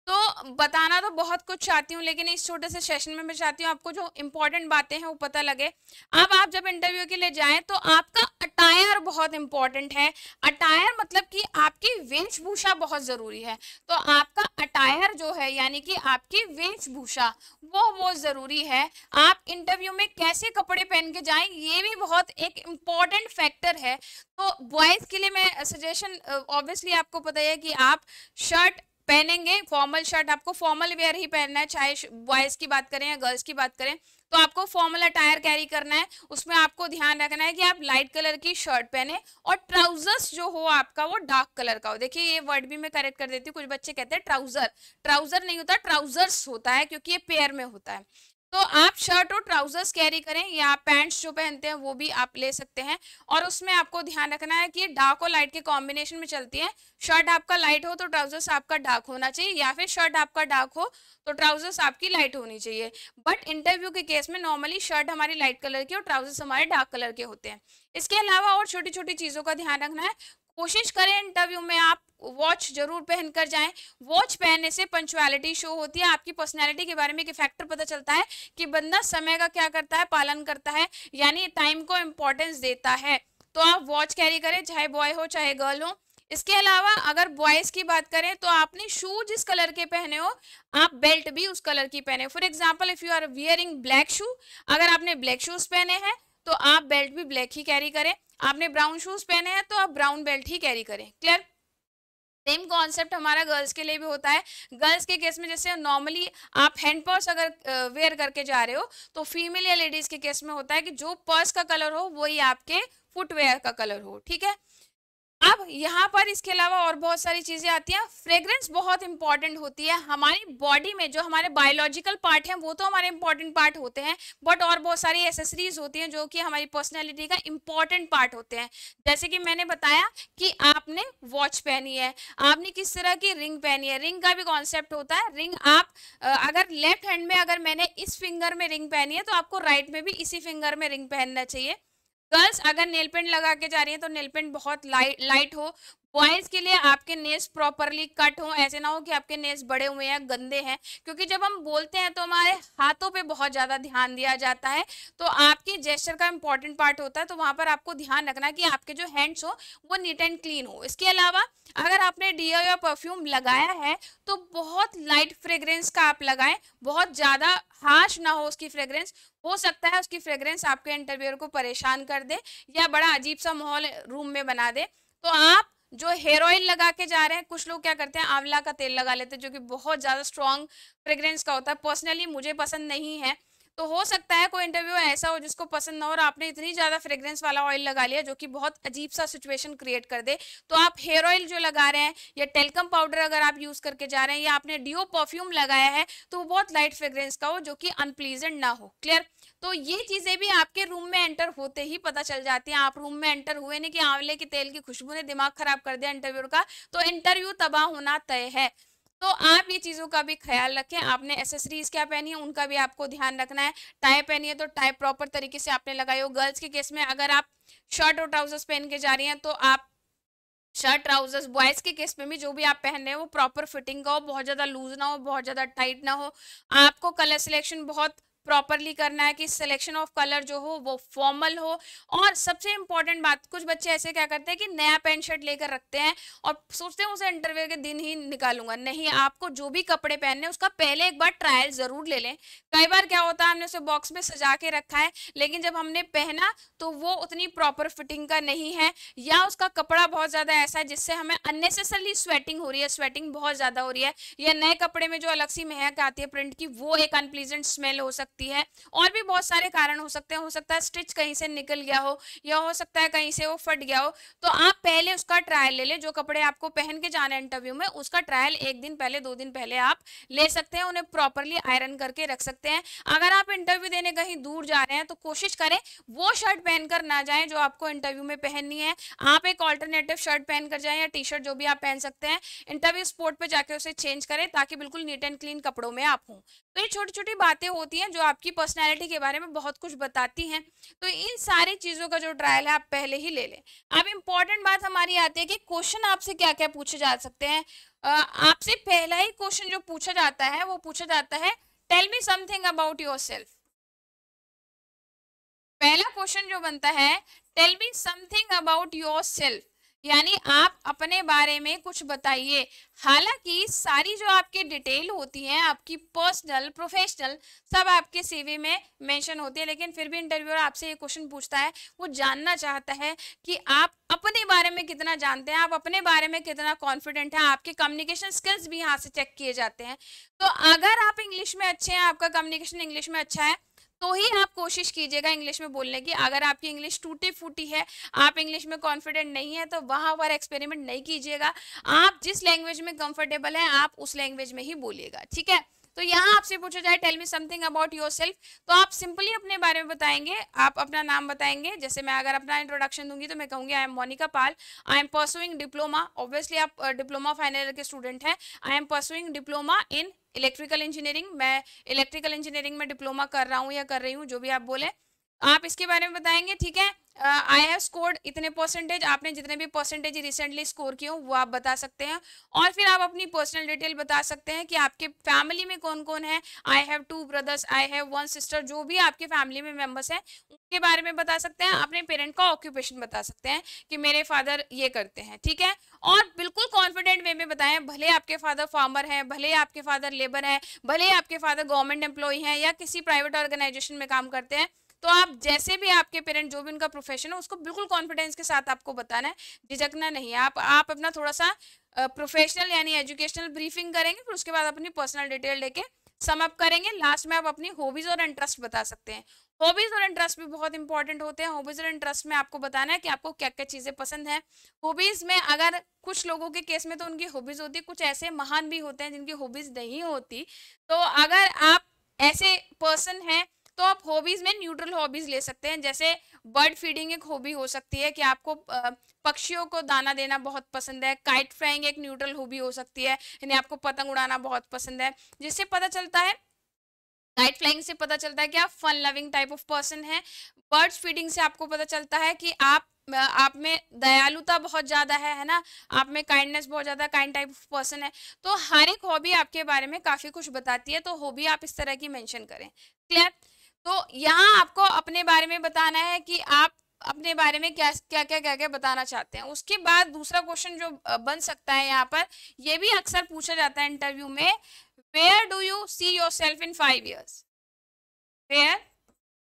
तो बताना तो बहुत कुछ चाहती हूँ लेकिन इस छोटे से सेशन में मैं चाहती हूँ आपको जो इम्पोर्टेंट बातें हैं वो पता लगे। अब आप जब इंटरव्यू के लिए जाएं तो आपका अटायर बहुत इम्पॉर्टेंट है। अटायर मतलब कि आपकी वेशभूषा बहुत ज़रूरी है, तो आपका अटायर जो है यानी कि आपकी वेशभूषा वो वो ज़रूरी है। आप इंटरव्यू में कैसे कपड़े पहन के जाएँ ये भी बहुत एक इम्पॉर्टेंट फैक्टर है। तो बॉयज़ के लिए मैं सजेशन ऑब्वियसली आपको पता है कि आप शर्ट पहनेंगे, फॉर्मल शर्ट आपको फॉर्मल वेयर ही पहनना है, चाहे बॉयज़ की बात करें या गर्ल्स की बात करें, तो आपको फॉर्मल अटायर कैरी करना है। उसमें आपको ध्यान रखना है कि आप लाइट कलर की शर्ट पहने और ट्राउजर्स जो हो आपका वो डार्क कलर का हो। देखिए ये वर्ड भी मैं करेक्ट कर देती हूँ, कुछ बच्चे कहते हैं ट्राउजर, ट्राउजर नहीं होता ट्राउजर्स होता है क्योंकि ये पेयर में होता है। तो आप शर्ट और ट्राउजर्स कैरी करें या पैंट्स जो पहनते हैं वो भी आप ले सकते हैं। और उसमें आपको ध्यान रखना है कि डार्क और लाइट के कॉम्बिनेशन में चलती है, शर्ट आपका लाइट हो तो ट्राउजर्स आपका डार्क होना चाहिए या फिर शर्ट आपका डार्क हो तो ट्राउजर्स आपकी लाइट होनी चाहिए। बट इंटरव्यू के केस में नॉर्मली शर्ट हमारी लाइट कलर की और ट्राउजर्स हमारे डार्क कलर के होते हैं। इसके अलावा और छोटी छोटी चीज़ों का ध्यान रखना है। कोशिश करें इंटरव्यू में आप वॉच जरूर पहन कर जाएं। वॉच पहनने से पंचुअलिटी शो होती है, आपकी पर्सनालिटी के बारे में एक फैक्टर पता चलता है कि बंदा समय का क्या करता है, पालन करता है, यानी टाइम को इम्पोर्टेंस देता है। तो आप वॉच कैरी करें चाहे बॉय हो चाहे गर्ल हो। इसके अलावा अगर बॉयज़ की बात करें तो आपने शू जिस कलर के पहने हो आप बेल्ट भी उस कलर की पहने। For example if you are wearing black shoe, अगर आपने ब्लैक शूज़ पहने हैं तो आप बेल्ट भी ब्लैक ही कैरी करें। आपने ब्राउन शूज़ पहने हैं तो आप ब्राउन बेल्ट ही कैरी करें। क्लियर? सेम कॉन्सेप्ट हमारा गर्ल्स के लिए भी होता है। गर्ल्स के केस में जैसे नॉर्मली आप हैंड पर्स अगर वेयर करके जा रहे हो तो फीमेल या लेडीज़ के केस में होता है कि जो पर्स का कलर हो वही आपके फुटवेयर का कलर हो। ठीक है। अब यहाँ पर इसके अलावा और बहुत सारी चीज़ें आती हैं। फ्रेग्रेंस बहुत इंपॉर्टेंट होती है हमारी बॉडी में। जो हमारे बायोलॉजिकल पार्ट हैं वो तो हमारे इंपॉर्टेंट पार्ट होते हैं, बट और बहुत सारी एसेसरीज होती हैं जो कि हमारी पर्सनालिटी का इंपॉर्टेंट पार्ट होते हैं। जैसे कि मैंने बताया कि आपने वॉच पहनी है, आपने किस तरह की रिंग पहनी है। रिंग का भी कॉन्सेप्ट होता है। रिंग आप अगर लेफ्ट हैंड में अगर मैंने इस फिंगर में रिंग पहनी है तो आपको राइट में भी इसी फिंगर में रिंग पहनना चाहिए। गर्ल्स अगर नेल पेंट लगा के जा रही हैं तो नेल पेंट बहुत लाइट लाइट हो। बॉयज़ के लिए आपके नेल्स प्रॉपरली कट हो, ऐसे ना हो कि आपके नेल्स बड़े हुए हैं गंदे हैं, क्योंकि जब हम बोलते हैं तो हमारे हाथों पे बहुत ज़्यादा ध्यान दिया जाता है। तो आपके जेस्चर का इंपॉर्टेंट पार्ट होता है, तो वहाँ पर आपको ध्यान रखना कि आपके जो हैंड्स हो वो नीट एंड क्लीन हो। इसके अलावा अगर आपने डीओ या परफ्यूम लगाया है तो बहुत लाइट फ्रेग्रेंस का आप लगाएं, बहुत ज़्यादा हार्श ना हो उसकी फ्रेग्रेंस। हो सकता है उसकी फ्रेग्रेंस आपके इंटरव्यूअर को परेशान कर दे या बड़ा अजीब सा माहौल रूम में बना दे। तो आप जो हेयर ऑयल लगा के जा रहे हैं, कुछ लोग क्या करते हैं आंवला का तेल लगा लेते हैं जो कि बहुत ज़्यादा स्ट्रॉन्ग फ्रेग्रेंस का होता है, पर्सनली मुझे पसंद नहीं है। तो हो सकता है कोई इंटरव्यू ऐसा हो जिसको पसंद ना हो और आपने इतनी ज़्यादा फ्रेग्रेंस वाला ऑयल लगा लिया जो कि बहुत अजीब सा सिचुएशन क्रिएट कर दे। तो आप हेयर ऑयल जो लगा रहे हैं या टेल्कम पाउडर अगर आप यूज़ करके जा रहे हैं या आपने डियो परफ्यूम लगाया है तो वो बहुत लाइट फ्रेग्रेंस का हो जो कि अनप्लीजेंट ना हो। क्लियर? तो ये चीज़ें भी आपके रूम में एंटर होते ही पता चल जाती हैं। आप रूम में एंटर हुए नहीं कि आंवले के तेल की खुशबू ने दिमाग खराब कर दिया इंटरव्यूअर का, तो इंटरव्यू तबाह होना तय है। तो आप ये चीज़ों का भी ख्याल रखें। आपने एसेसरीज क्या पहनी है उनका भी आपको ध्यान रखना है। टाई पहनी है तो टाई प्रॉपर तरीके से आपने लगाई हो। गर्ल्स के केस में अगर आप शर्ट और ट्राउजर्स पहन के जा रही हैं तो आप शर्ट ट्राउजर्स, बॉयज़ के केस में भी जो भी आप पहन रहे हैं वो प्रॉपर फिटिंग का हो, बहुत ज़्यादा लूज ना हो, बहुत ज़्यादा टाइट ना हो। आपको कलर सिलेक्शन बहुत प्रॉपरली करना है कि सिलेक्शन ऑफ कलर जो हो वो फॉर्मल हो। और सबसे इम्पॉर्टेंट बात, कुछ बच्चे ऐसे क्या करते हैं कि नया पैंट शर्ट लेकर रखते हैं और सोचते हैं उसे इंटरव्यू के दिन ही निकालूंगा। नहीं, आपको जो भी कपड़े पहनने उसका पहले एक बार ट्रायल ज़रूर ले लें। कई बार क्या होता है हमने उसे बॉक्स में सजा के रखा है लेकिन जब हमने पहना तो वो उतनी प्रॉपर फिटिंग का नहीं है या उसका कपड़ा बहुत ज़्यादा ऐसा है जिससे हमें अननेसेसरली स्वेटिंग हो रही है, स्वेटिंग बहुत ज़्यादा हो रही है, या नए कपड़े में जो अलग सी महक आती है प्रिंट की वो एक अनप्लीजेंट स्मेल हो सकती है है। और भी बहुत सारे कारण हो सकते हैं। हो सकता है स्टिच कहीं से निकल गया हो या हो सकता है कहीं से वो फट गया हो। तो आप पहले उसका ट्रायल ले लें। जो कपड़े आपको पहन के जाना है इंटरव्यू में उसका ट्रायल एक दिन पहले दो दिन पहले आप ले सकते हैं, उन्हें प्रॉपरली आयरन करके रख सकते हैं। अगर आप इंटरव्यू देने कहीं दूर जा रहे हैं तो कोशिश करें वो शर्ट पहनकर ना जाएं जो आपको इंटरव्यू में पहननी है। आप एक ऑल्टरनेटिव शर्ट पहनकर जाएं या टी शर्ट जो भी आप पहन सकते हैं। इंटरव्यू स्पॉट पर जाकर उसे चेंज करें ताकि बिल्कुल नीट एंड क्लीन कपड़ों में आप हों। तो ये छोटी छोटी बातें होती हैं जो जो आपकी पर्सनैलिटी के बारे में बहुत कुछ बताती हैं। तो इन सारी चीज़ों का जो ट्रायल है आप पहले ही ले लें। अब इम्पॉर्टेंट बात हमारी आती है कि क्वेश्चन आपसे क्या क्या पूछे जा सकते हैं। आपसे पहला ही क्वेश्चन जो पूछा जाता है वो पूछा जाता है tell me something about yourself. पहला क्वेश्चन जो बनता है tell me something about yourself, यानी आप अपने बारे में कुछ बताइए। हालांकि सारी जो आपकी डिटेल होती है, आपकी पर्सनल प्रोफेशनल, सब आपके सीवी में मेंशन होती है, लेकिन फिर भी इंटरव्यूअर आपसे ये क्वेश्चन पूछता है। वो जानना चाहता है कि आप अपने बारे में कितना जानते हैं, आप अपने बारे में कितना कॉन्फिडेंट हैं। आपके कम्युनिकेशन स्किल्स भी यहाँ से चेक किए जाते हैं। तो अगर आप इंग्लिश में अच्छे हैं, आपका कम्युनिकेशन इंग्लिश में अच्छा है, तो ही आप कोशिश कीजिएगा इंग्लिश में बोलने की। अगर आपकी इंग्लिश टूटी फूटी है, आप इंग्लिश में कॉन्फिडेंट नहीं है, तो वहाँ पर एक्सपेरिमेंट नहीं कीजिएगा। आप जिस लैंग्वेज में कंफर्टेबल हैं आप उस लैंग्वेज में ही बोलिएगा, ठीक है। तो यहाँ आपसे पूछा जाए tell me something about yourself, तो आप सिंपली अपने बारे में बताएंगे। आप अपना नाम बताएंगे। जैसे मैं अगर अपना इंट्रोडक्शन दूंगी तो मैं कहूँगी I am Monika Pal, I am pursuing diploma. Obviously आप डिप्लोमा फाइनल ईयर के स्टूडेंट हैं। I am pursuing diploma in electrical engineering, मैं इलेक्ट्रिकल इंजीनियरिंग में डिप्लोमा कर रहा हूँ या कर रही हूँ, जो भी आप बोले आप इसके बारे में बताएंगे, ठीक है। आई हैव स्कोर्ड इतने परसेंटेज, आपने जितने भी परसेंटेज रिसेंटली स्कोर किए हो वो आप बता सकते हैं। और फिर आप अपनी पर्सनल डिटेल बता सकते हैं कि आपके फैमिली में कौन कौन है। I have two brothers, I have one sister, जो भी आपके फैमिली में मेम्बर्स हैं उनके बारे में बता सकते हैं। अपने पेरेंट का ऑक्यूपेशन बता सकते हैं कि मेरे फादर ये करते हैं, ठीक है। और बिल्कुल कॉन्फिडेंट वे में बताएं, भले आपके फादर फार्मर हैं, भले आपके फादर लेबर हैं, भले आपके फादर गवर्नमेंट एम्प्लॉय हैं या किसी प्राइवेट ऑर्गेनाइजेशन में काम करते हैं। तो आप जैसे भी आपके पेरेंट, जो भी उनका प्रोफेशन है, उसको बिल्कुल कॉन्फिडेंस के साथ आपको बताना है, झिझकना नहीं है। आप आप अपना थोड़ा सा प्रोफेशनल यानी एजुकेशनल ब्रीफिंग करेंगे, फिर उसके बाद अपनी पर्सनल डिटेल लेके सम अप करेंगे। लास्ट में आप अपनी हॉबीज और इंटरेस्ट बता सकते हैं। हॉबीज और इंटरेस्ट भी बहुत इंपॉर्टेंट होते हैं। हॉबीज और इंटरेस्ट में आपको बताना है कि आपको क्या क्या चीजें पसंद हैं। हॉबीज में अगर कुछ लोगों के केस में तो उनकी हॉबीज होती है, कुछ ऐसे महान भी होते हैं जिनकी हॉबीज नहीं होती। तो अगर आप ऐसे पर्सन हैं तो आप हॉबीज में न्यूट्रल हॉबीज ले सकते हैं। जैसे बर्ड फीडिंग एक हॉबी हो सकती है कि आपको पक्षियों को दाना देना बहुत पसंद है। काइट फ्लाइंग एक न्यूट्रल हॉबी हो सकती है, यानी आपको पतंग उड़ाना बहुत पसंद है। जिससे पता चलता है, काइट फ्लाइंग से पता चलता है कि आप fun loving type of person है। बर्ड फीडिंग से आपको पता चलता है कि आप आप में दयालुता बहुत ज़्यादा है, है ना, आप में काइंडनेस बहुत ज़्यादा, काइंड टाइप ऑफ पर्सन है। तो हर एक हॉबी आपके बारे में काफ़ी कुछ बताती है। तो हॉबी आप इस तरह की मैंशन करें, क्लियर। तो यहाँ आपको अपने बारे में बताना है कि आप अपने बारे में क्या क्या क्या क्या क्या बताना चाहते हैं। उसके बाद दूसरा क्वेश्चन जो बन सकता है यहाँ पर, ये भी अक्सर पूछा जाता है इंटरव्यू में, where do you see yourself in five years, where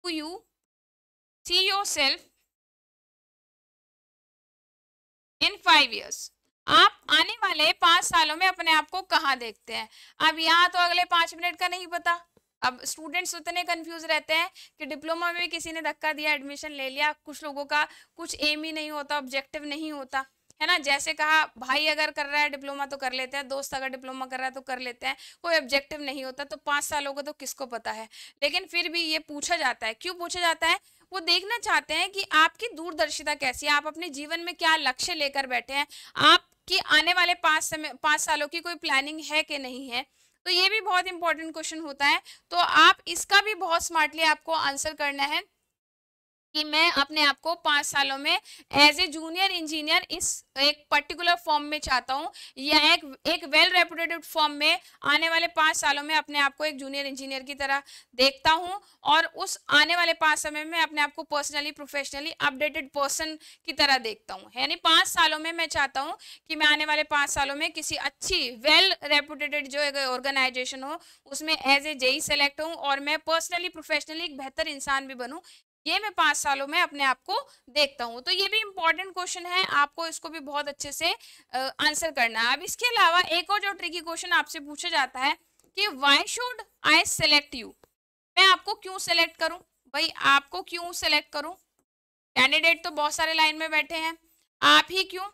do you see yourself in five years, आप आने वाले पाँच सालों में अपने आप को कहाँ देखते हैं। अब यहाँ तो अगले पाँच मिनट का नहीं पता। अब स्टूडेंट्स उतने कंफ्यूज रहते हैं कि डिप्लोमा में किसी ने धक्का दिया, एडमिशन ले लिया। कुछ लोगों का कुछ एम ही नहीं होता, ऑब्जेक्टिव नहीं होता, है ना। जैसे कहा, भाई अगर कर रहा है डिप्लोमा तो कर लेते हैं, दोस्त अगर डिप्लोमा कर रहा है तो कर लेते हैं, कोई ऑब्जेक्टिव नहीं होता। तो पाँच सालों का तो किसको पता है, लेकिन फिर भी ये पूछा जाता है। क्यों पूछा जाता है? वो देखना चाहते हैं कि आपकी दूरदर्शिता कैसी है, आप अपने जीवन में क्या लक्ष्य लेकर बैठे हैं, आपकी आने वाले पाँच समय पाँच सालों की कोई प्लानिंग है कि नहीं है। तो ये भी बहुत इंपॉर्टेंट क्वेश्चन होता है। तो आप इसका भी बहुत स्मार्टली आपको आंसर करना है कि मैं अपने आप को पाँच सालों में एज ए जूनियर इंजीनियर इस एक पर्टिकुलर फॉर्म में चाहता हूँ, या एक एक वेल रेपुटेड फॉर्म में आने वाले पाँच सालों में अपने आप को एक जूनियर इंजीनियर की तरह देखता हूँ, और उस आने वाले पाँच समय में अपने आप को पर्सनली प्रोफेशनली अपडेटेड पर्सन की तरह देखता हूँ। यानी पाँच सालों में मैं चाहता हूँ कि मैं आने वाले पाँच सालों में किसी अच्छी वेल रेपुटेड जो एक ऑर्गेनाइजेशन हो उसमें एज ए जेई सेलेक्ट हूँ, और मैं पर्सनली प्रोफेशनली एक बेहतर इंसान भी बनूँ। ये मैं पाँच सालों में अपने आप को देखता हूँ। तो ये भी इम्पोर्टेंट क्वेश्चन है, आपको इसको भी बहुत अच्छे से आंसर करना है। अब इसके अलावा एक और जो ट्रिकी क्वेश्चन आपसे पूछा जाता है कि why should I select you, मैं आपको क्यों सेलेक्ट करूँ। भाई आपको क्यों सेलेक्ट करूँ, कैंडिडेट तो बहुत सारे लाइन में बैठे हैं, आप ही क्यों।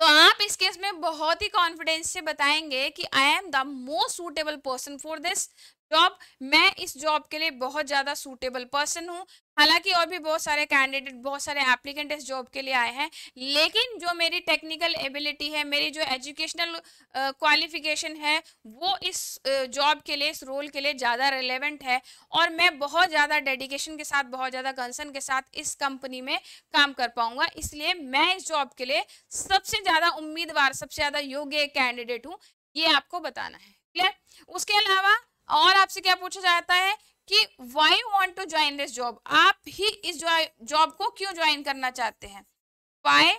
तो आप इस केस में बहुत ही कॉन्फिडेंस से बताएंगे कि I am the most suitable person for this job, मैं इस जॉब के लिए बहुत ज़्यादा सूटेबल पर्सन हूँ। हालांकि और भी बहुत सारे कैंडिडेट, बहुत सारे एप्लीकेंट इस जॉब के लिए आए हैं, लेकिन जो मेरी टेक्निकल एबिलिटी है, मेरी जो एजुकेशनल क्वालिफिकेशन है, वो इस जॉब के लिए, इस रोल के लिए ज़्यादा रिलेवेंट है और मैं बहुत ज़्यादा डेडिकेशन के साथ, बहुत ज़्यादा कंसर्न के साथ इस कंपनी में काम कर पाऊँगा। इसलिए मैं इस जॉब के लिए सबसे ज़्यादा उम्मीदवार, सबसे ज़्यादा योग्य कैंडिडेट हूँ, ये आपको बताना है। क्लियर? उसके अलावा और आपसे क्या पूछा जाता है कि why you want to join this job, आप ही इस जॉब को क्यों ज्वाइन करना चाहते हैं। Why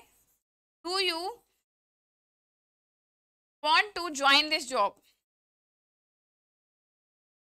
do you want to join this job,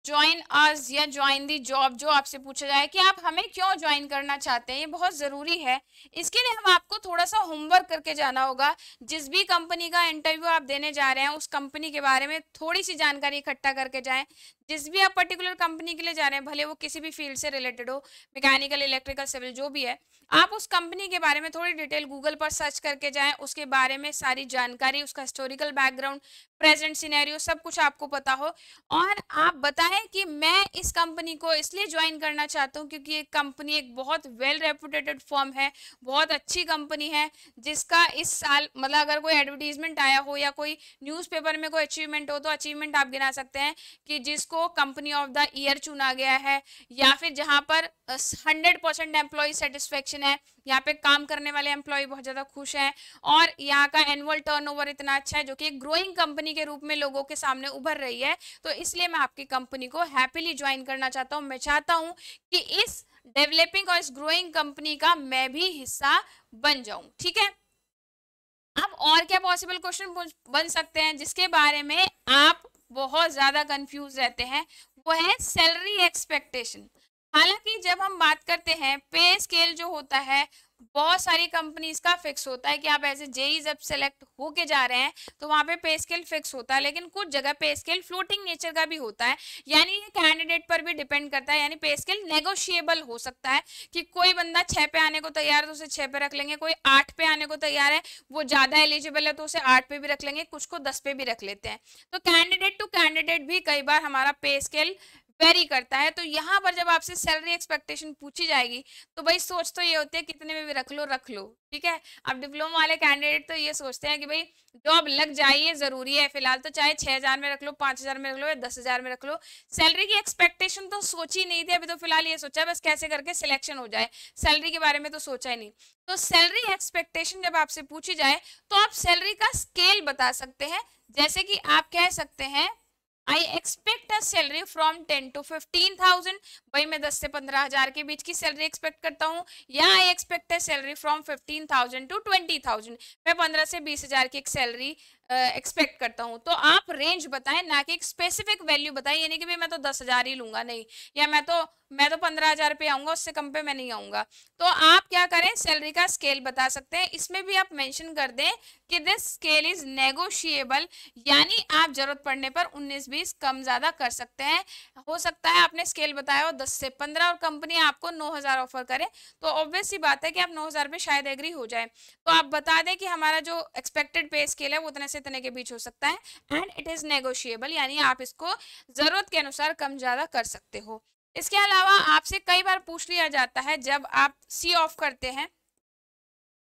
join us या ज्वाइन दी जॉब, जो आपसे पूछा जाए कि आप हमें क्यों ज्वाइन करना चाहते हैं, ये बहुत ज़रूरी है। इसके लिए हम आपको थोड़ा सा होमवर्क करके जाना होगा। जिस भी कंपनी का इंटरव्यू आप देने जा रहे हैं, उस कंपनी के बारे में थोड़ी सी जानकारी इकट्ठा करके जाएं। जिस भी आप पर्टिकुलर कंपनी के लिए जा रहे हैं, भले वो किसी भी फील्ड से रिलेटेड हो, मैकेनिकल, इलेक्ट्रिकल, सिविल, जो भी है, आप उस कंपनी के बारे में थोड़ी डिटेल गूगल पर सर्च करके जाएं। उसके बारे में सारी जानकारी, उसका हिस्टोरिकल बैकग्राउंड, प्रेजेंट सिनेरियो, सब कुछ आपको पता हो और आप बताएं कि मैं इस कंपनी को इसलिए ज्वाइन करना चाहता हूँ क्योंकि ये कंपनी एक बहुत वेल रेपुटेटेड फर्म है, बहुत अच्छी कंपनी है, जिसका इस साल, मतलब अगर कोई एडवर्टीजमेंट आया हो या कोई न्यूज़पेपर में कोई अचीवमेंट हो तो अचीवमेंट आप गिना सकते हैं कि जिसको कंपनी ऑफ द ईयर चुना गया है, या फिर जहां पर हंड्रेड परसेंट एम्प्लॉय सेटिस्फेक्शन है, यहाँ पे काम करने वाले एम्प्लॉय बहुत ज़्यादा खुश हैं और यहाँ का एनुअल टर्नओवर इतना अच्छा है जो कि एक ग्रोइंग कंपनी के रूप में लोगों के सामने उभर रही है, तो इसलिए मैं आपकी कंपनी को हैप्पीली ज्वाइन करना चाहता हूँ। मैं चाहता हूँ कि इस डेवलपिंग और इस ग्रोइंग कंपनी का मैं भी हिस्सा बन जाऊँ। ठीक है, अब और क्या पॉसिबल क्वेश्चन बन सकते हैं जिसके बारे में आप बहुत ज़्यादा कंफ्यूज रहते हैं, वो है सैलरी एक्सपेक्टेशन। हालांकि जब हम बात करते हैं पे स्केल जो होता है, बहुत सारी कंपनीज का फिक्स होता है कि आप ऐसे जेई जब सेलेक्ट होके जा रहे हैं तो वहाँ पे पे स्केल फिक्स होता है, लेकिन कुछ जगह पे स्केल फ्लोटिंग नेचर का भी होता है, यानी ये कैंडिडेट पर भी डिपेंड करता है। यानी पे स्केल नेगोशिएबल हो सकता है कि कोई बंदा छः पे आने को तैयार है तो उसे छः पे रख लेंगे, कोई आठ पे आने को तैयार है, वो ज़्यादा एलिजिबल है तो उसे आठ पे भी रख लेंगे, कुछ को दस पे भी रख लेते हैं। तो कैंडिडेट टू कैंडिडेट भी कई बार हमारा पे स्केल वेरी करता है। तो यहाँ पर जब आपसे सैलरी एक्सपेक्टेशन पूछी जाएगी तो भाई सोच तो ये होती है कितने में भी रख लो रख लो। ठीक है, अब डिप्लोमा वाले कैंडिडेट तो ये सोचते हैं कि भाई जॉब लग जाइए, ज़रूरी है फिलहाल, तो चाहे छः हज़ार में रख लो, पाँच हज़ार में रख लो या दस हज़ार में रख लो। सैलरी की एक्सपेक्टेशन तो सोची नहीं थी अभी, तो फिलहाल ये सोचा बस कैसे करके सिलेक्शन हो जाए, सैलरी के बारे में तो सोचा ही नहीं। तो सैलरी एक्सपेक्टेशन जब आपसे पूछी जाए तो आप सैलरी का स्केल बता सकते हैं, जैसे कि आप कह सकते हैं I expect a salary from ten to fifteen thousand, भाई मैं दस से पंद्रह हज़ार के बीच की सैलरी एक्सपेक्ट करता हूँ, या I expect a salary from fifteen thousand to twenty thousand, मैं पंद्रह से बीस हज़ार की एक सैलरी एक्सपेक्ट uh, करता हूँ। तो आप रेंज बताएं, ना कि एक स्पेसिफिक वैल्यू बताएं, यानी कि भाई मैं तो दस हज़ार ही लूँगा, नहीं, या मैं तो मैं तो पंद्रह हज़ार पे आऊँगा, उससे कम पे मैं नहीं आऊँगा। तो आप क्या करें, सैलरी का स्केल बता सकते हैं। इसमें भी आप मेंशन कर दें कि दिस स्केल इज़ नेगोशिएबल, यानी आप ज़रूरत पड़ने पर उन्नीस बीस कम ज़्यादा कर सकते हैं। हो सकता है आपने स्केल बताया हो दस से पंद्रह और कंपनी आपको नौ हज़ार ऑफर करे, तो ऑब्वियस सी बात है कि आप नौ हज़ार पे शायद एग्री हो जाए। तो आप बता दें कि हमारा जो एक्सपेक्टेड पे स्केल है वो उतने इतने के बीच हो सकता है एंड इट इज नेगोशिएबल, यानी आप इसको जरूरत के अनुसार कम ज्यादा कर सकते हो। इसके अलावा आपसे कई बार पूछ लिया जाता है जब आप सी ऑफ करते हैं,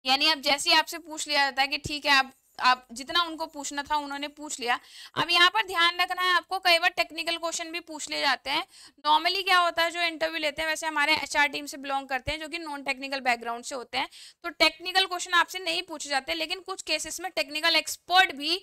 यानी अब जैसे आपसे पूछ लिया जाता है कि ठीक है आप आप जितना उनको पूछना था उन्होंने पूछ लिया। अब यहाँ पर ध्यान रखना है आपको, कई बार टेक्निकल क्वेश्चन भी पूछ लिए जाते हैं। नॉर्मली क्या होता है, जो इंटरव्यू लेते हैं, वैसे हमारे एचआर टीम से बिलोंग करते हैं जो कि नॉन टेक्निकल बैकग्राउंड से होते हैं, तो टेक्निकल क्वेश्चन आपसे नहीं पूछे जाते, लेकिन कुछ केसेस में टेक्निकल एक्सपर्ट भी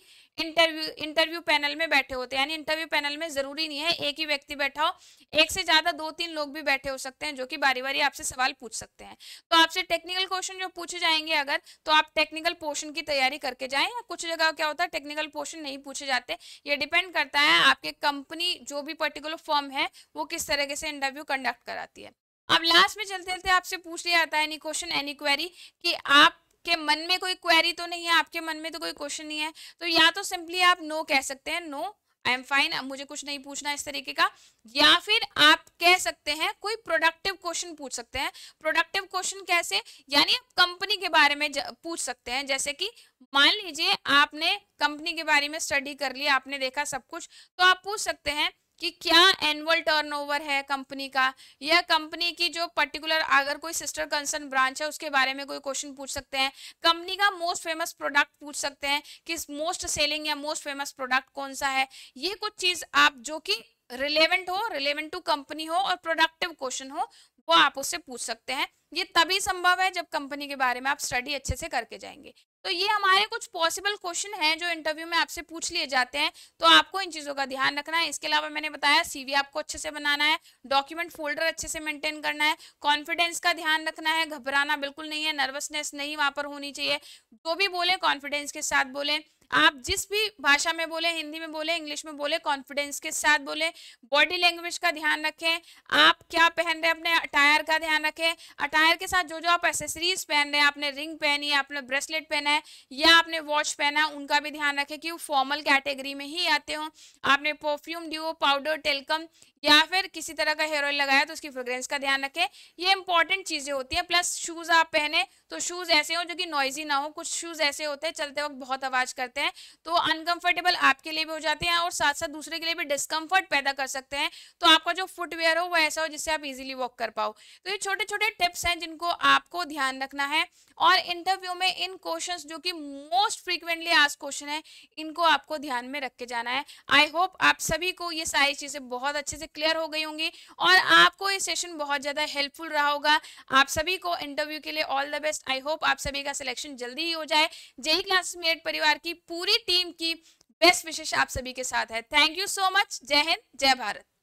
इंटरव्यू इंटरव्यू पैनल में बैठे होते हैं। यानी इंटरव्यू पैनल में ज़रूरी नहीं है एक ही व्यक्ति बैठा हो, एक से ज़्यादा दो तीन लोग भी बैठे हो सकते हैं जो कि बारी बारी आपसे सवाल पूछ सकते हैं। तो आपसे टेक्निकल क्वेश्चन जो पूछे जाएंगे अगर, तो आप टेक्निकल पोर्शन की तैयारी करके जाएँ। कुछ जगह क्या होता है टेक्निकल पोर्शन नहीं पूछे जाते, ये डिपेंड करता है आपके कंपनी, जो भी पर्टिकुलर फर्म है, वो किस तरीके से इंटरव्यू कंडक्ट कराती है। अब लास्ट में चलते चलते आपसे पूछ लिया जाता है एनी क्वेश्चन एनी क्वेरी, कि आप के मन में कोई क्वेरी तो नहीं है, आपके मन में तो कोई क्वेश्चन नहीं है, तो या तो सिंपली आप नो कह सकते हैं, नो आई एम फाइन, अब मुझे कुछ नहीं पूछना इस तरीके का। या फिर आप कह सकते हैं कोई प्रोडक्टिव क्वेश्चन पूछ सकते हैं। प्रोडक्टिव क्वेश्चन कैसे, यानी आप कंपनी के बारे में पूछ सकते हैं, जैसे कि मान लीजिए आपने कंपनी के बारे में स्टडी कर लिया, आपने देखा सब कुछ, तो आप पूछ सकते हैं कि क्या एनुअल टर्नओवर है कंपनी का, या कंपनी की जो पर्टिकुलर अगर कोई सिस्टर कंसर्न ब्रांच है उसके बारे में कोई क्वेश्चन पूछ सकते हैं, कंपनी का मोस्ट फेमस प्रोडक्ट पूछ सकते हैं कि मोस्ट सेलिंग या मोस्ट फेमस प्रोडक्ट कौन सा है। ये कुछ चीज आप जो कि रिलेवेंट हो, रिलेवेंट टू कंपनी हो और प्रोडक्टिव क्वेश्चन हो, वो आप उससे पूछ सकते हैं। ये तभी संभव है जब कंपनी के बारे में आप स्टडी अच्छे से करके जाएंगे। तो ये हमारे कुछ पॉसिबल क्वेश्चन हैं जो इंटरव्यू में आपसे पूछ लिए जाते हैं, तो आपको इन चीज़ों का ध्यान रखना है। इसके अलावा मैंने बताया सीवी आपको अच्छे से बनाना है, डॉक्यूमेंट फोल्डर अच्छे से मेंटेन करना है, कॉन्फिडेंस का ध्यान रखना है, घबराना बिल्कुल नहीं है, नर्वसनेस नहीं वहाँ पर होनी चाहिए। जो भी बोले कॉन्फिडेंस के साथ बोले, आप जिस भी भाषा में बोले, हिंदी में बोले, इंग्लिश में बोले, कॉन्फिडेंस के साथ बोले। बॉडी लैंग्वेज का ध्यान रखें, आप क्या पहन रहे हैं, अपने अटायर का ध्यान रखें। अटायर के साथ जो जो आप एसेसरीज पहन रहे हैं, आपने रिंग पहनी है, आपने ब्रेसलेट पहना है या आपने वॉच पहना है, उनका भी ध्यान रखें कि वो फॉर्मल कैटेगरी में ही आते हों। आपने परफ्यूम, ड्यू, पाउडर, टेलकम या फिर किसी तरह का हेयर ऑयल लगाया तो उसकी फ्रेग्रेंस का ध्यान रखें। ये इंपॉर्टेंट चीज़ें होती हैं। प्लस शूज़ आप पहने तो शूज़ ऐसे हो जो कि नॉइजी ना हो। कुछ शूज़ ऐसे होते हैं चलते वक्त बहुत आवाज़ करते हैं तो अनकंफर्टेबल आपके लिए भी हो जाते हैं और साथ साथ दूसरे के लिए भी डिस्कम्फर्ट पैदा कर सकते हैं। तो आपका जो फुटवेयर हो वह ऐसा हो जिससे आप इजीली वॉक कर पाओ। तो ये छोटे छोटे टिप्स हैं जिनको आपको ध्यान रखना है और इंटरव्यू में इन क्वेश्चन जो कि मोस्ट फ्रीक्वेंटली आस्क्ड क्वेश्चन है इनको आपको ध्यान में रख के जाना है। आई होप आप सभी को ये सारी चीज़ें बहुत अच्छे से क्लियर हो गई होंगी और आपको ये सेशन बहुत ज़्यादा हेल्पफुल रहा होगा। आप सभी को इंटरव्यू के लिए all the best. I hope आप सभी का सिलेक्शन जल्दी ही हो जाए। जेई क्लासेस मेरठ परिवार की पूरी टीम की बेस्ट विशेष आप सभी के साथ है। Thank you so much. जय हिंद, जय भारत।